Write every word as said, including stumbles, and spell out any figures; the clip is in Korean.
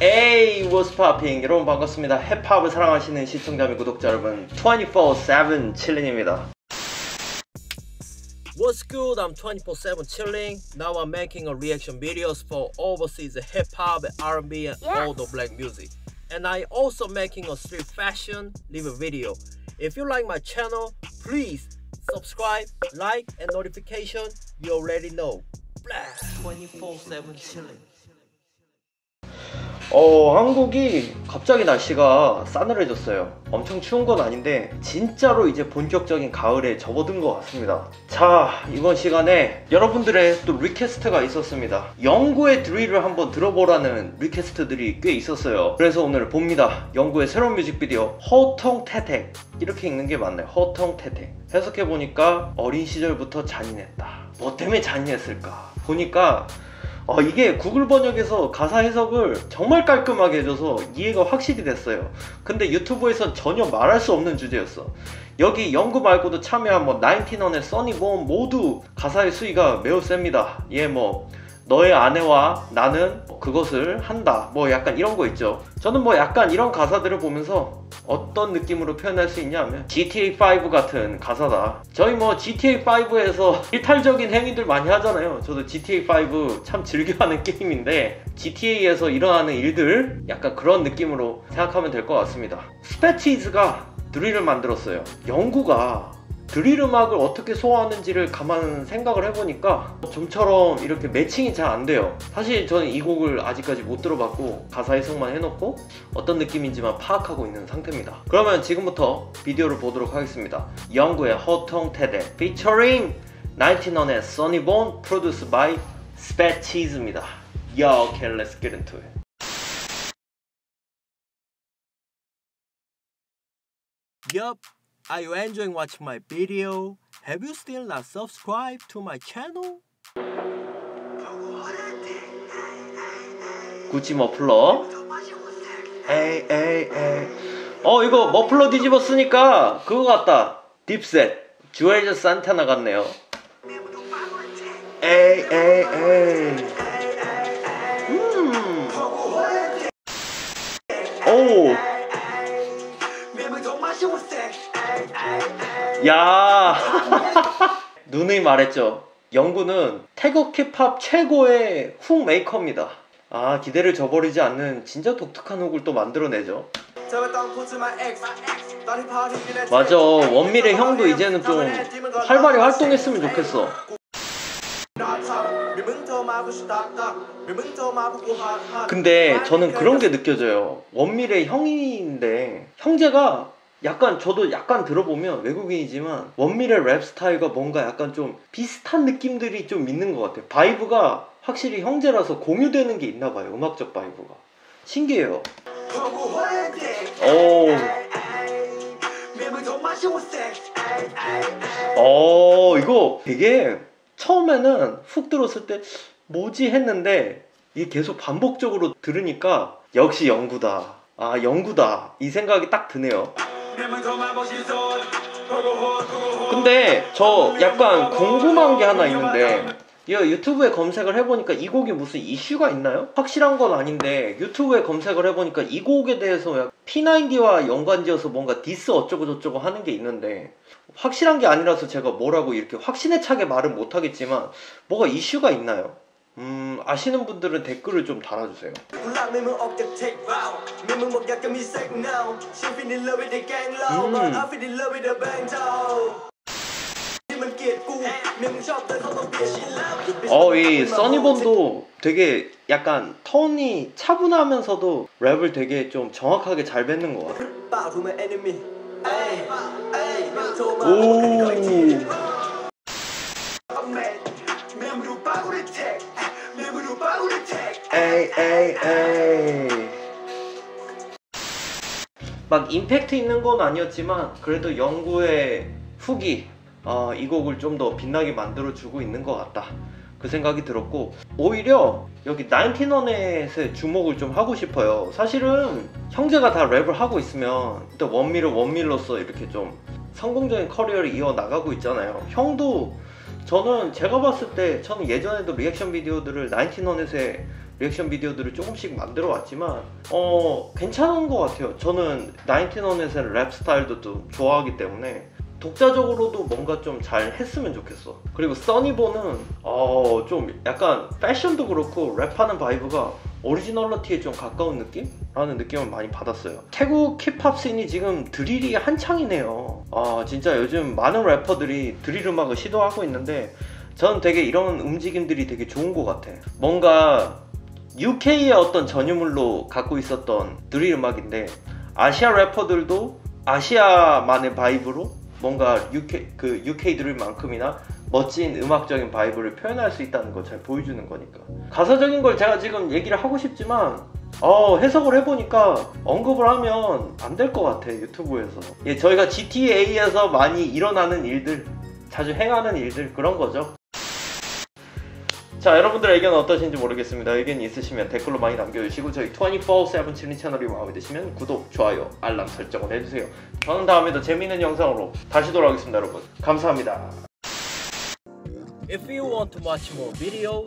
에이, what's popping? 여러분 반갑습니다. 힙합을 사랑하시는 시청자 및 구독자 여러분, 이사사칠 칠린입니다. What's good? I'm twenty-four seven chillin. Now I'm making a reaction videos for overseas hip-hop, R and B, and all the black music. And I also making a street fashion live video. If you like my channel, please subscribe, like, and notification. You already know. twenty-four seven chillin. 어, 한국이 갑자기 날씨가 싸늘해졌어요. 엄청 추운 건 아닌데 진짜로 이제 본격적인 가을에 접어든 것 같습니다. 자, 이번 시간에 여러분들의 또 리퀘스트가 있었습니다. 영구의 드릴을 한번 들어보라는 리퀘스트들이 꽤 있었어요. 그래서 오늘 봅니다. 영구의 새로운 뮤직비디오 허텅 태택, 이렇게 읽는 게 맞나요? 허텅 태택. 해석해보니까 어린 시절부터 잔인했다. 뭐 때문에 잔인했을까 보니까 어, 이게 구글 번역에서 가사 해석을 정말 깔끔하게 해줘서 이해가 확실히 됐어요. 근데 유튜브에선 전혀 말할 수 없는 주제였어. 여기 영구 말고도 참여한 뭐 나인틴원의 써니 본 모두 가사의 수위가 매우 셉니다. 예, 뭐 너의 아내와 나는 그것을 한다, 뭐 약간 이런 거 있죠. 저는 뭐 약간 이런 가사들을 보면서 어떤 느낌으로 표현할 수 있냐 하면 지티에이 파이브 같은 가사다. 저희 뭐 지티에이 파이브에서 일탈적인 행위들 많이 하잖아요. 저도 지티에이 파이브 참 즐겨하는 게임인데 지티에이에서 일어나는 일들 약간 그런 느낌으로 생각하면 될 것 같습니다. 스패치즈가 드릴을 만들었어요. 영구가 드릴 음악을 어떻게 소화하는지를 가만 생각을 해보니까 좀처럼 이렇게 매칭이 잘 안 돼요. 사실 저는 이 곡을 아직까지 못 들어봤고 가사 해석만 해놓고 어떤 느낌인지만 파악하고 있는 상태입니다. 그러면 지금부터 비디오를 보도록 하겠습니다. 영구의 허텅 태대 featuring 나인틴원의 Sunny Bone produced by 스패치즈입니다. Yo, okay, let's get into it. Yup. Are you enjoying watching my video? Have you still not subscribed to my channel? 구찌 머플러. 에이 에이 에이. 어, 이거 머플러 뒤집어 쓰니까 그거 같다. 딥셋. 주엘즈 산타나 같네요. 에이 에이 에이. 음. 오. 야, 누누이 말했죠. 영구는 태국 힙합 최고의 훅 메이커입니다. 아, 기대를 저버리지 않는 진짜 독특한 훅을 또 만들어내죠. 맞아, 원밀의 형도 이제는 좀 활발히 활동했으면 좋겠어. 근데 저는 그런 게 느껴져요. 원밀의 형인데 형제가 약간, 저도 약간 들어보면 외국인이지만 원밀의 랩 스타일과 뭔가 약간 좀 비슷한 느낌들이 좀 있는 것 같아요. 바이브가 확실히 형제라서 공유되는 게 있나 봐요. 음악적 바이브가 신기해요. 오, 오, 이거 되게 처음에는 훅 들었을 때 뭐지 했는데 이게 계속 반복적으로 들으니까 역시 영구다, 아 영구다, 이 생각이 딱 드네요. 근데 저 약간 궁금한 게 하나 있는데 유튜브에 검색을 해보니까 이 곡이 무슨 이슈가 있나요? 확실한 건 아닌데 유튜브에 검색을 해보니까 이 곡에 대해서 피나인디와 연관지어서 뭔가 디스 어쩌고 저쩌고 하는 게 있는데 확실한 게 아니라서 제가 뭐라고 이렇게 확신에 차게 말은 못하겠지만 뭐가 이슈가 있나요? 음, 아시는 분들은 댓글을 좀 달아주세요. 음. 어, 이 써니본도 되게 약간 톤이 차분하면서도 랩을 되게 좀 정확하게 잘 뱉는 것 같아요. 오. 에이 에이 에이. 막 임팩트 있는 건 아니었지만 그래도 영구의 훅이 어, 이 곡을 좀 더 빛나게 만들어주고 있는 것 같다, 그 생각이 들었고 오히려 여기 나인틴원에 주목을 좀 하고 싶어요. 사실은 형제가 다 랩을 하고 있으면 일단 원밀은 원밀로서 이렇게 좀 성공적인 커리어를 이어나가고 있잖아요. 형도 저는 제가 봤을 때 저는 예전에도 리액션 비디오들을 나인틴원에서 리액션 비디오들을 조금씩 만들어 왔지만 어 괜찮은 것 같아요. 저는 나인틴원에서의 랩 스타일도 좀 좋아하기 때문에 독자적으로도 뭔가 좀 잘 했으면 좋겠어. 그리고 써니본은 어 좀 약간 패션도 그렇고 랩하는 바이브가 오리지널리티에 좀 가까운 느낌? 라는 느낌을 많이 받았어요. 태국 힙합 씬이 지금 드릴이 한창이네요. 아 진짜 요즘 많은 래퍼들이 드릴 음악을 시도하고 있는데 저는 되게 이런 움직임들이 되게 좋은 것 같아. 뭔가 유케이의 어떤 전유물로 갖고 있었던 드릴 음악인데 아시아 래퍼들도 아시아만의 바이브로 뭔가 유케이, 그 유케이 드릴만큼이나 멋진 음악적인 바이브를 표현할 수 있다는 걸 잘 보여주는 거니까. 가사적인 걸 제가 지금 얘기를 하고 싶지만 어, 해석을 해보니까 언급을 하면 안 될 것 같아. 유튜브에서 예, 저희가 지티에이에서 많이 일어나는 일들, 자주 행하는 일들, 그런 거죠. 자, 여러분들의 의견은 어떠신지 모르겠습니다. 의견이 있으시면 댓글로 많이 남겨주시고 저희 이십사 칠인 채널이 마음에 드시면 구독, 좋아요, 알람 설정을 해주세요. 저는 다음에도 재미있는 영상으로 다시 돌아오겠습니다. 여러분 감사합니다. If you want to watch more videos,